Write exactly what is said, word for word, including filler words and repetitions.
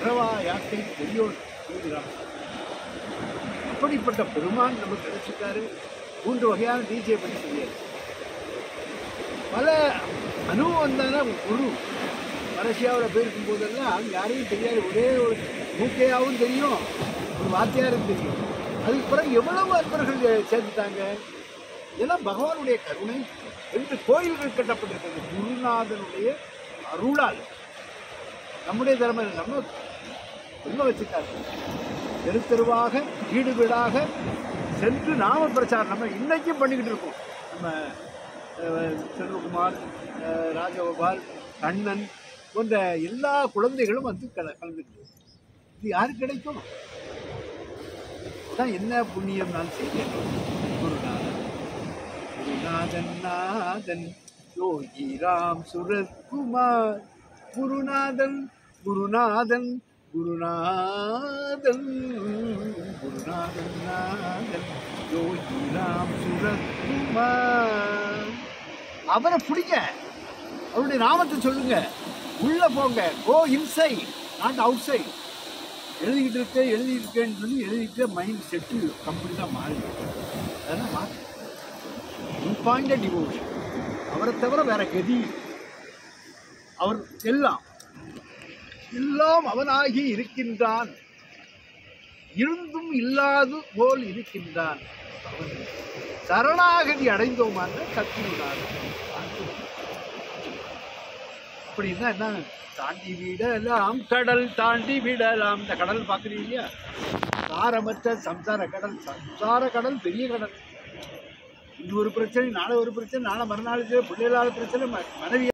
உறவா யாக்கை பெரியோர் யோகிராம். அப்படிப்பட்ட பெருமான் நமக்கு கிடைச்சிருக்காரு. மூன்று வகையான டிஜே பண்ணி சொல்லியாரு. பல அனுபவம் தானே குரு. மலேசியாவில் போயிருக்கும் போதெல்லாம் யாரையும் தெரியாது, ஒரே ஒரு மூக்கையாகவும் தெரியும், ஒரு வாத்தியாரும் தெரியும். அதுக்கு பிறகு எவ்வளவு அற்பர்கள் சேர்த்துட்டாங்க. இதெல்லாம் பகவானுடைய கருணை. ரெண்டு கோயில்கள் கட்டப்பட்டிருக்கிறது குருநாதனுடைய அருளால். நம்முடைய தர்மம் நம்ம உண்மை வச்சுட்டாங்க. தெரு தெருவாக வீடு வீடாக சென்று நாம பிரச்சாரம் நம்ம இன்னைக்கும் பண்ணிக்கிட்டு இருக்கோம். நம்ம செல்வகுமார், ராஜகோபால், கண்ணன் போன்ற எல்லா குழந்தைகளும் வந்து கல கலந்துக்கிட்டு இது யாரு கிடைக்கும்? அதான் என்ன புண்ணியம் நான் செய்வேன். குருநாதன் குருநாதன் நாதன் யோகி ராம் சுரத்குமார் குருநாதன் குருநாதன் குருநாதன் குருநாதன் நாதன் யோகி ராம் சுரத்குமார். அவரை பிடிங்க, அவருடைய நாமத்தை சொல்லுங்க, உள்ள போங்க. Go inside not outside. எழுதிக்கிட்டு இருக்க எழுதியிருக்கேன்னு சொல்லி எழுதிக்கிட்டே மைண்ட் செட்டு கம்ப்ளீட்டாக மாறிடும். அதெல்லாம் மாறி இம்பாயிண்டட் டிவோஷன். அவரை தவிர வேற கதி. அவர் எல்லாம் எல்லாம் அவனாகி இருக்கின்றான், இருந்தும் இல்லாது போல் இருக்கின்றான். அவன் சரணாகதி அடைந்தோமான கத்தினான். அப்படின்னா என்ன? தாண்டி விடலாம் கடல், தாண்டி விடலாம். இந்த கடல் பார்க்குறீங்க இல்லையா? சாரமற்ற சம்சார கடல். சம்சார கடல் பெரிய கடல். இது ஒரு பிரச்சனை, நாளை ஒரு பிரச்சனை, நாளை மறுநாள் பிள்ளைகளால் பிரச்சனை, மனைவி